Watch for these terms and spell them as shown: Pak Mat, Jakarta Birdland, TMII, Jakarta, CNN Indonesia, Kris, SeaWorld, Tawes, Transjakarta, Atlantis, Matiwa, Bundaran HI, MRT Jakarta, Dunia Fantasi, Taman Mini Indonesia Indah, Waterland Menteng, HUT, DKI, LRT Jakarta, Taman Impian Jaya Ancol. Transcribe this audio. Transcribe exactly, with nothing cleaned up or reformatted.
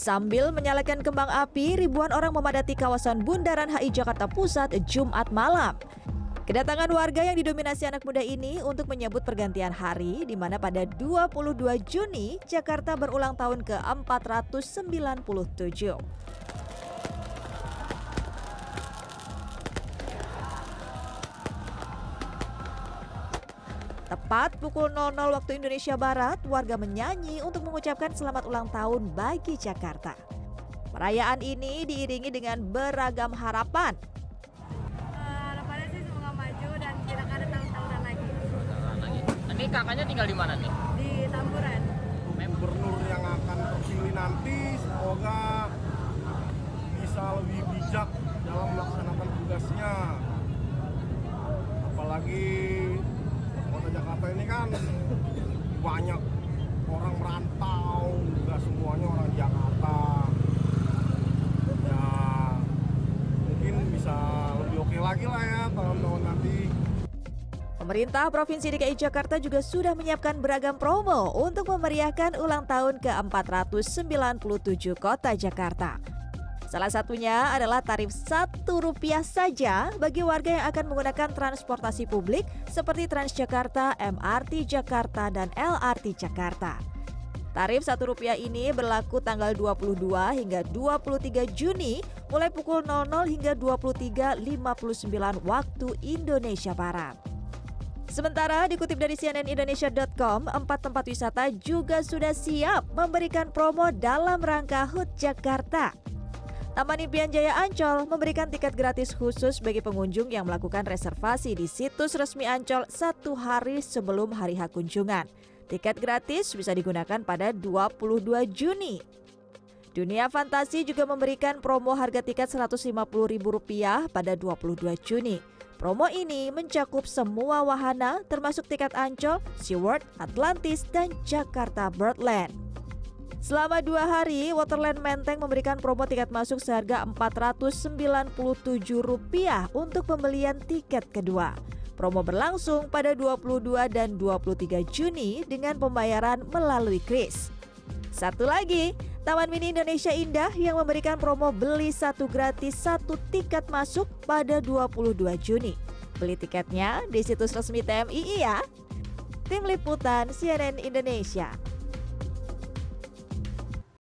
Sambil menyalakan kembang api, ribuan orang memadati kawasan Bundaran H I Jakarta Pusat Jumat malam. Kedatangan warga yang didominasi anak muda ini untuk menyebut pergantian hari, di mana pada dua puluh dua Juni, Jakarta berulang tahun ke empat ratus sembilan puluh tujuh. Tepat pukul nol nol waktu Indonesia Barat, warga menyanyi untuk mengucapkan selamat ulang tahun bagi Jakarta. Perayaan ini diiringi dengan beragam harapan. Ini kakaknya tinggal di mana nih? Di Tamburan. Gubernur yang akan terpilih nanti semoga bisa lebih bijak dalam melaksanakan tugasnya. Apalagi kota Jakarta ini kan banyak orang merantau, nggak semuanya orang Jakarta. Ya mungkin bisa lebih oke lagi lah ya tahun-tahun nanti. Pemerintah Provinsi D K I Jakarta juga sudah menyiapkan beragam promo untuk memeriahkan ulang tahun ke empat ratus sembilan puluh tujuh kota Jakarta. Salah satunya adalah tarif satu rupiah saja bagi warga yang akan menggunakan transportasi publik seperti Transjakarta, M R T Jakarta, dan L R T Jakarta. Tarif satu rupiah ini berlaku tanggal dua puluh dua hingga dua puluh tiga Juni mulai pukul nol nol hingga dua puluh tiga lima puluh sembilan waktu Indonesia Barat. Sementara dikutip dari C N N Indonesia titik com, empat tempat wisata juga sudah siap memberikan promo dalam rangka H U T Jakarta. Taman Impian Jaya Ancol memberikan tiket gratis khusus bagi pengunjung yang melakukan reservasi di situs resmi Ancol satu hari sebelum hari H kunjungan. Tiket gratis bisa digunakan pada dua puluh dua Juni. Dunia Fantasi juga memberikan promo harga tiket seratus lima puluh ribu rupiah pada dua puluh dua Juni. Promo ini mencakup semua wahana termasuk tiket Ancol, SeaWorld, Atlantis, dan Jakarta Birdland. Selama dua hari, Waterland Menteng memberikan promo tiket masuk seharga empat ratus sembilan puluh tujuh rupiah untuk pembelian tiket kedua. Promo berlangsung pada dua puluh dua dan dua puluh tiga Juni dengan pembayaran melalui Kris. Satu lagi, Taman Mini Indonesia Indah yang memberikan promo beli satu gratis satu tiket masuk pada dua puluh dua Juni. Beli tiketnya di situs resmi T M I I ya. Tim Liputan C N N Indonesia.